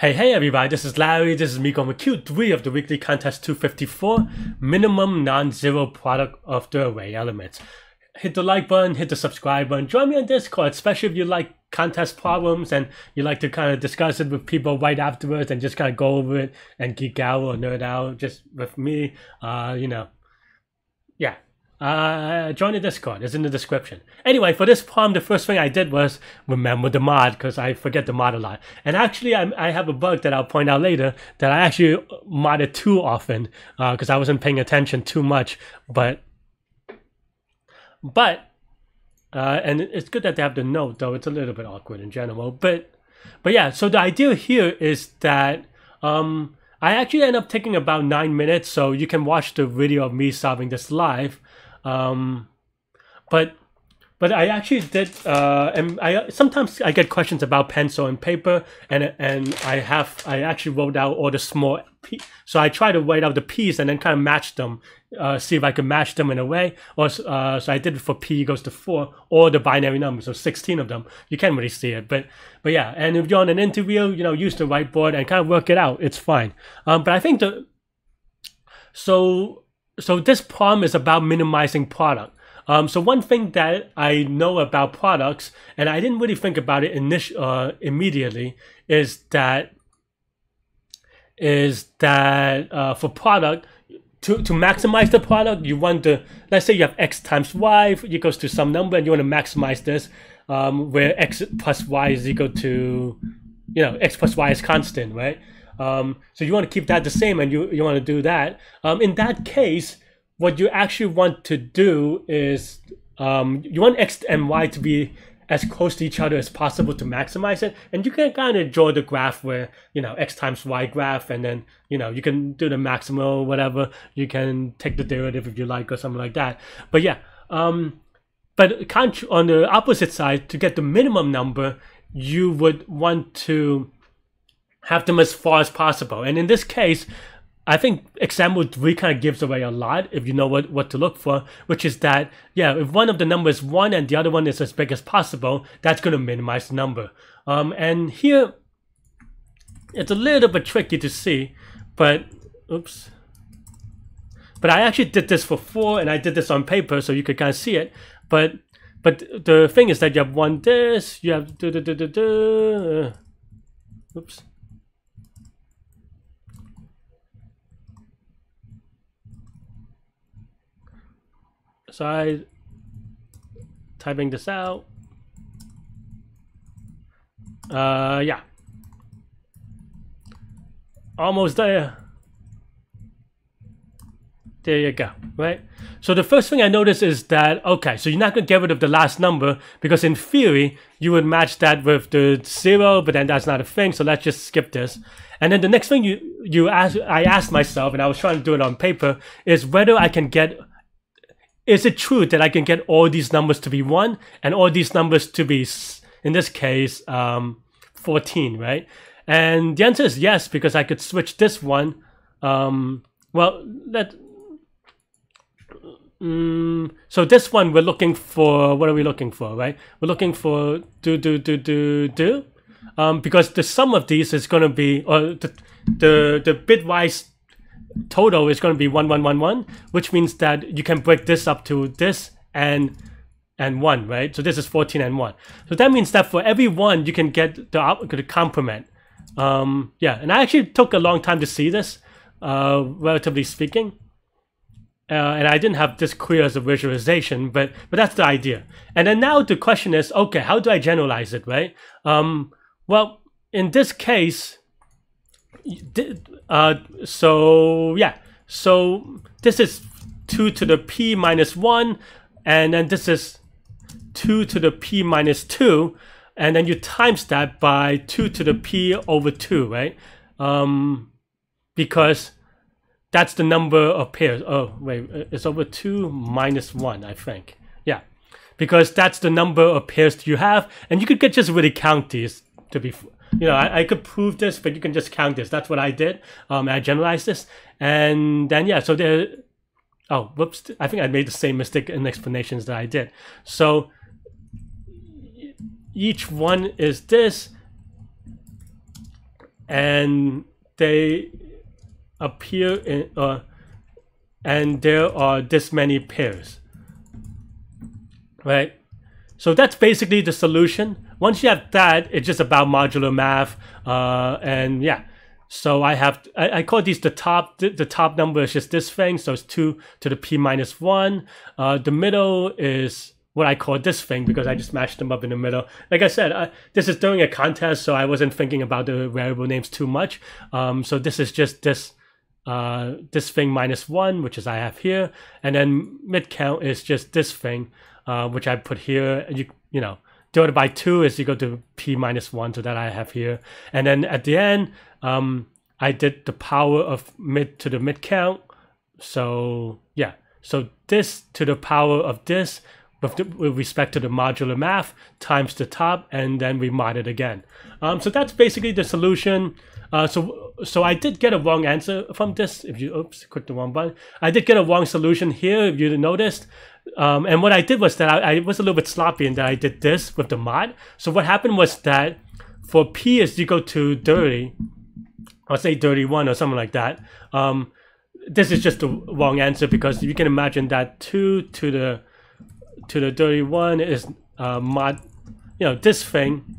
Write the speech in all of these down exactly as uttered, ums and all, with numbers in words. Hey, hey everybody, this is Larry, this is me going with Q three of the Weekly Contest two fifty-four, Minimum Non-Zero Product of the Array Elements. Hit the like button, hit the subscribe button, join me on Discord, especially if you like contest problems and you like to kind of discuss it with people right afterwards and just kind of go over it and geek out or nerd out just with me, uh, you know, yeah. Uh, join the Discord, it's in the description. Anyway, for this problem, the first thing I did was remember the mod, because I forget the mod a lot. And actually, I, I have a bug that I'll point out later, that I actually modded too often, because uh, I wasn't paying attention too much, but... But... Uh, and it's good that they have the note, though it's a little bit awkward in general, but... But yeah, so the idea here is that... Um, I actually end up taking about nine minutes, so you can watch the video of me solving this live. Um, but, but I actually did, uh, and I, sometimes I get questions about pencil and paper, and, and I have, I actually wrote out all the small pieces. So I try to write out the P's and then kind of match them, uh, see if I can match them in a way. Or, uh, so I did it for P equals to four, or the binary numbers, so sixteen of them. You can't really see it, but, but yeah. And if you're on an interview, you know, use the whiteboard and kind of work it out. It's fine. Um, but I think the, so, So this problem is about minimizing product. Um, so one thing that I know about products, and I didn't really think about it initially, uh, immediately, is that is that uh, for product, to, to maximize the product, you want to, let's say you have x times y equals to some number, and you want to maximize this, um, where x plus y is equal to, you know, x plus y is constant, right? Um, so you want to keep that the same, and you, you want to do that. Um, in that case, what you actually want to do is um, you want x and y to be as close to each other as possible to maximize it. And you can kind of draw the graph where, you know, x times y graph, and then, you know, you can do the maximal or whatever. You can take the derivative if you like or something like that. But yeah, um, but on the opposite side, to get the minimum number, you would want to have them as far as possible. And in this case, I think example three kind of gives away a lot if you know what, what to look for, which is that, yeah, if one of the numbers is one and the other one is as big as possible, that's going to minimize the number. Um, and here, it's a little bit tricky to see, but, oops. But I actually did this for four, and I did this on paper, so you could kind of see it. But but the thing is that you have one this, you have do do do do do, oops. So I typing this out. Uh, yeah, almost there. There you go, right? So the first thing I noticed is that, okay, so you're not going to get rid of the last number, because in theory, you would match that with the zero, but then that's not a thing, so let's just skip this. And then the next thing you, you ask, I asked myself, and I was trying to do it on paper, is whether I can get... Is it true that I can get all these numbers to be one and all these numbers to be, in this case, um, fourteen, right? And the answer is yes, because I could switch this one. Um, well, let, um, so this one we're looking for, what are we looking for, right? We're looking for do, do, do, do, do, um, because the sum of these is going to be, or the, the, the bitwise total is going to be one one one one, which means that you can break this up to this and and one, right? So this is fourteen and one. So that means that for every one, you can get the, the complement. Um, yeah, and I actually took a long time to see this, uh, relatively speaking, uh, and I didn't have this clear as a visualization, but but that's the idea. And then now the question is, okay, how do I generalize it, right? Um, well, in this case. Uh, so yeah, so this is two to the p minus one, and then this is two to the p minus two, and then you times that by two to the p over two, right? Um, because that's the number of pairs. Oh wait, it's over two minus one, I think. Yeah, because that's the number of pairs you have, and you could get just really count these to be. You know, I, I could prove this, but you can just count this. That's what I did. Um, I generalized this. And then, yeah, so there... Oh, whoops. I think I made the same mistake in explanations that I did. So each one is this. and they appear in uh, and there are this many pairs, right? So that's basically the solution. Once you have that, it's just about modular math, uh, and yeah. So I have I, I call these the top. The, the top number is just this thing, so it's two to the p minus one. Uh, the middle is what I call this thing because I just mashed them up in the middle. Like I said, I, this is during a contest, so I wasn't thinking about the variable names too much. Um, so this is just this uh, this thing minus one, which is I have here, and then mid count is just this thing, uh, which I put here. And you you know. Divided by two is equal to p minus one, so that I have here. And then at the end, um, I did the power of mid to the mid count. So yeah, so this to the power of this with, the, with respect to the modular math times the top, and then we mod it again. Um, so that's basically the solution. Uh, so so I did get a wrong answer from this. If you oops, click the wrong button, I did get a wrong solution here. If you noticed. Um, and what I did was that I, I was a little bit sloppy in that I did this with the mod. So what happened was that for p is equal to thirty, or say thirty-one or something like that, um, this is just the wrong answer because you can imagine that two to the to the thirty-one is uh, mod, you know, this thing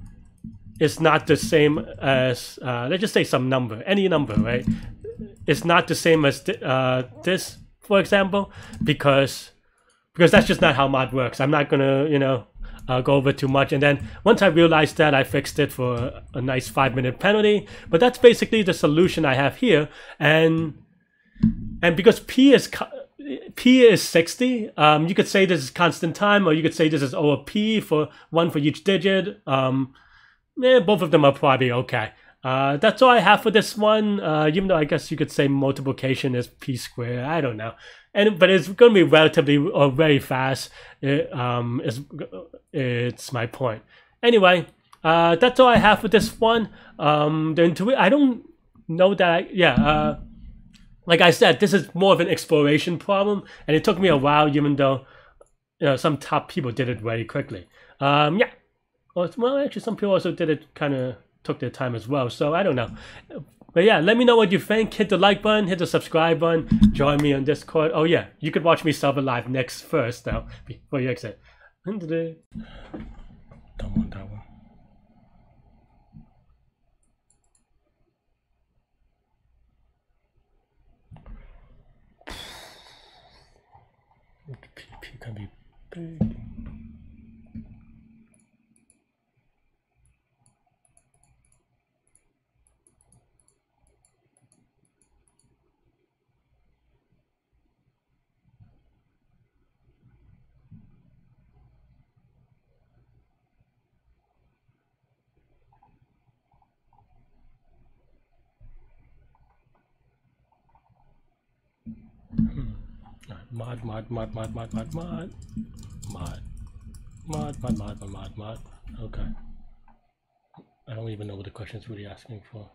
is not the same as, uh, let's just say some number, any number, right? It's not the same as th uh, this, for example, because... Because that's just not how mod works. I'm not gonna, you know, uh, go over too much. And then once I realized that, I fixed it for a nice five-minute penalty. But that's basically the solution I have here. And and because p is p is sixty, um, you could say this is constant time, or you could say this is O of p for one for each digit. Um, eh, both of them are probably okay. Uh, that's all I have for this one. Uh, even though I guess you could say multiplication is p squared. I don't know. And but it's going to be relatively or very fast. It, um, is it's my point. Anyway, uh, that's all I have for this one. Um, the intuit I don't know that. I, yeah, uh, like I said, this is more of an exploration problem, and it took me a while. Even though you know some top people did it very quickly. Um, yeah. Well, actually, some people also did it kind of. Took their time as well, so I don't know. But yeah, let me know what you think. Hit the like button, hit the subscribe button, join me on Discord. Oh yeah, you could watch me sub it live next first though, before you exit. Don't want that one. P P can be big. Mod, mod, mod, mod, mod, mod, mod, mod, mod, mod, mod, mod, mod. Okay. I don't even know what the question is really asking for.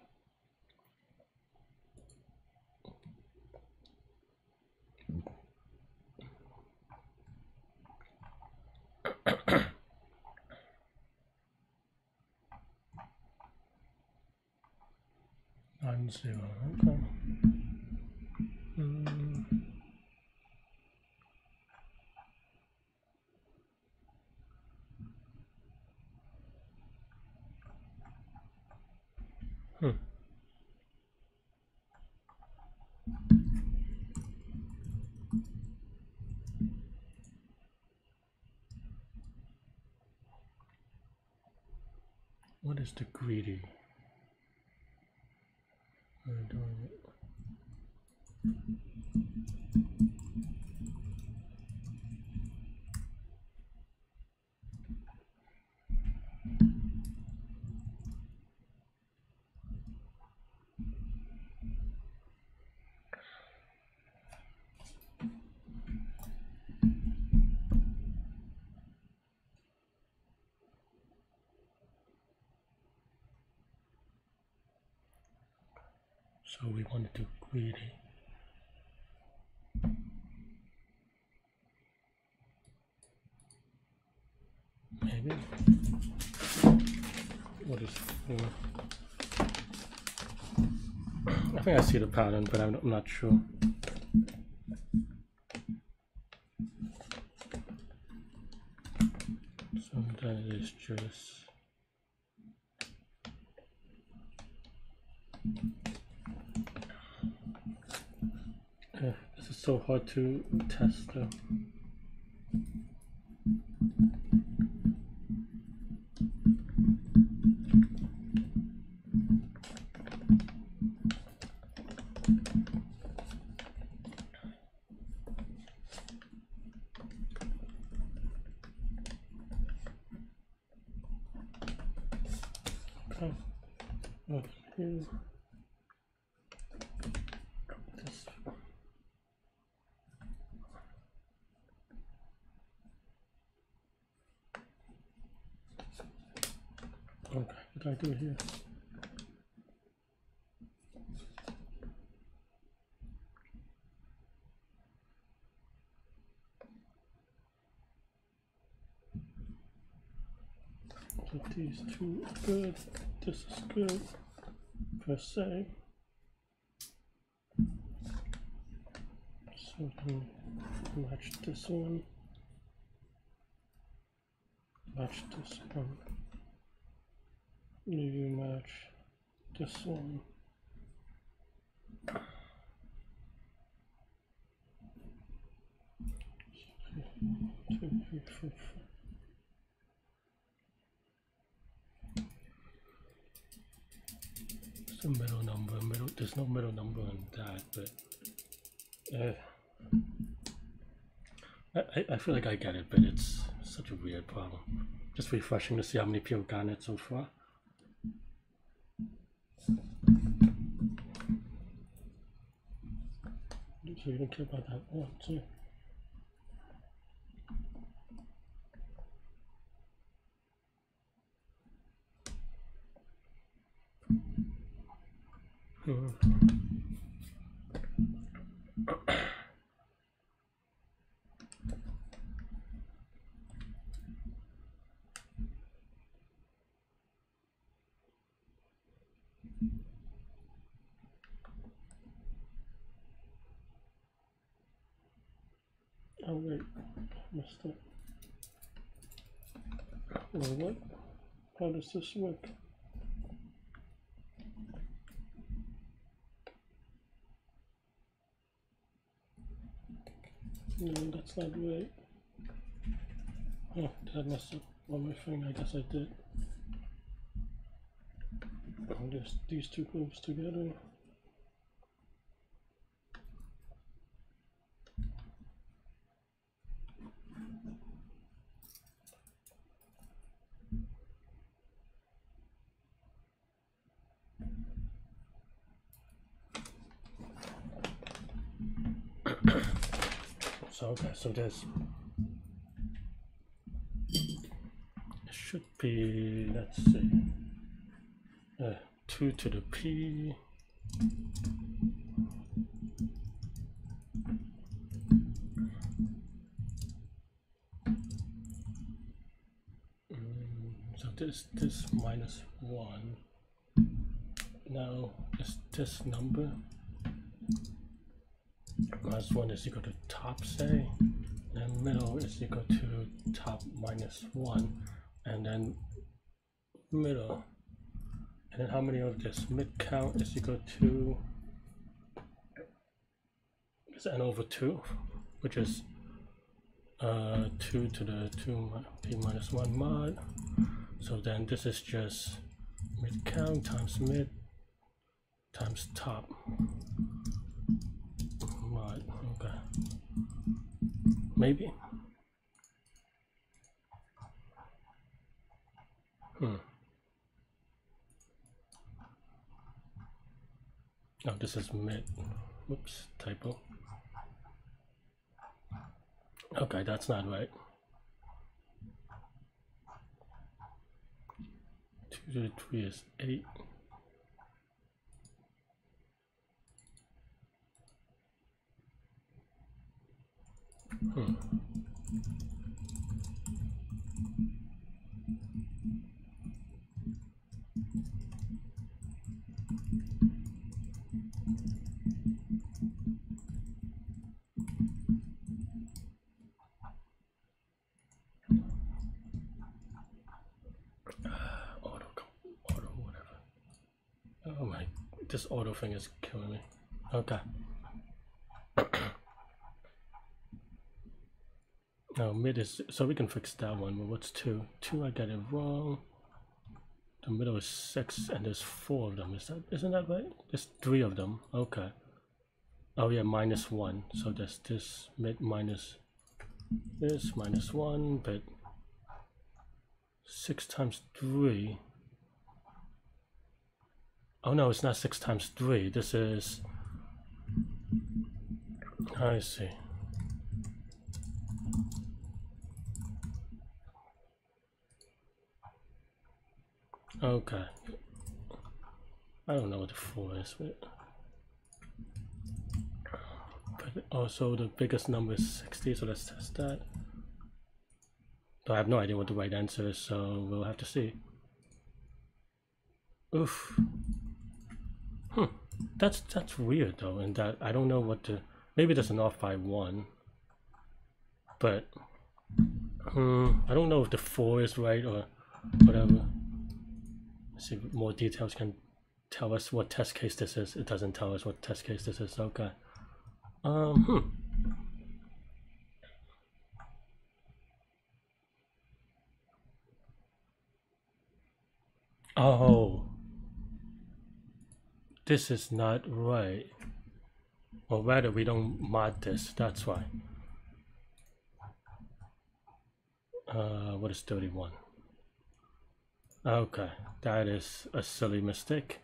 non-zero. Okay. Hmm. What is the greedy? I'm doing it. So we want to do greedy. Maybe. What is four? think I see the pattern, but I'm not sure. Sometimes it's just... Uh, this is so hard to test though. Do here. So these two are good. This is good per se. So we match this one. Match this one. Maybe match this one. Two, three, four, four. It's a middle number. Middle. There's no middle number in that, but uh, I I feel like I get it, but it's such a weird problem. Just refreshing to see how many people got it so far. So you don't care about that one too. Oh wait, I missed it. Well, what? How does this work? No, that's not right. Oh, did I mess up on my thing? I guess I did. I'll just these two groups together. Okay, so there's, it should be, let's see, uh, two to the P, mm, so this, this minus one, now is this number, minus one is equal to top, say, and middle is equal to top minus one, and then middle, and then how many of this mid count is equal to is n over two, which is uh two to the two p minus one mod. So then this is just mid count times mid times top. Okay. Maybe. Hmm. Oh, this is mid. Whoops, typo. Okay, that's not right. Two to the three is eight. Hmm. Oh my, this auto thing is killing me. Okay. Now mid is, so we can fix that one, but what's two? Two, I got it wrong. The middle is six and there's four of them. Is that, isn't that right? There's three of them. Okay. Oh yeah, minus one. So there's this mid minus this minus one, but six times three. Oh no, it's not six times three. This is, I see. Okay. I don't know what the four is, but, but also the biggest number is sixty, so let's test that. Though I have no idea what the right answer is, so we'll have to see. Oof. Hmm. That's that's weird though, and that I don't know what to. Maybe that's an off by one. But um, I don't know if the four is right or whatever. Let's see if more details can tell us what test case this is. It doesn't tell us what test case this is. Okay. Um. Hmm. Oh. This is not right, or rather we don't mod this, that's why. Uh, what is thirty-one? Okay, that is a silly mistake.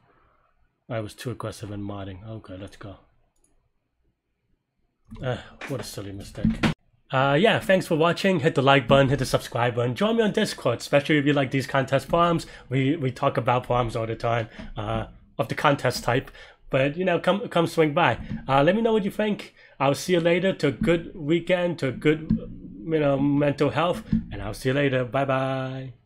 I was too aggressive in modding. Okay, let's go. Uh, what a silly mistake. Uh, yeah, thanks for watching. Hit the like button, hit the subscribe button. Join me on Discord, especially if you like these contest problems. We, we talk about problems all the time. Uh, of the contest type, but you know, come come swing by. Uh, let me know what you think. I'll see you later. To a good weekend, to a good, you know, mental health, and I'll see you later. Bye bye.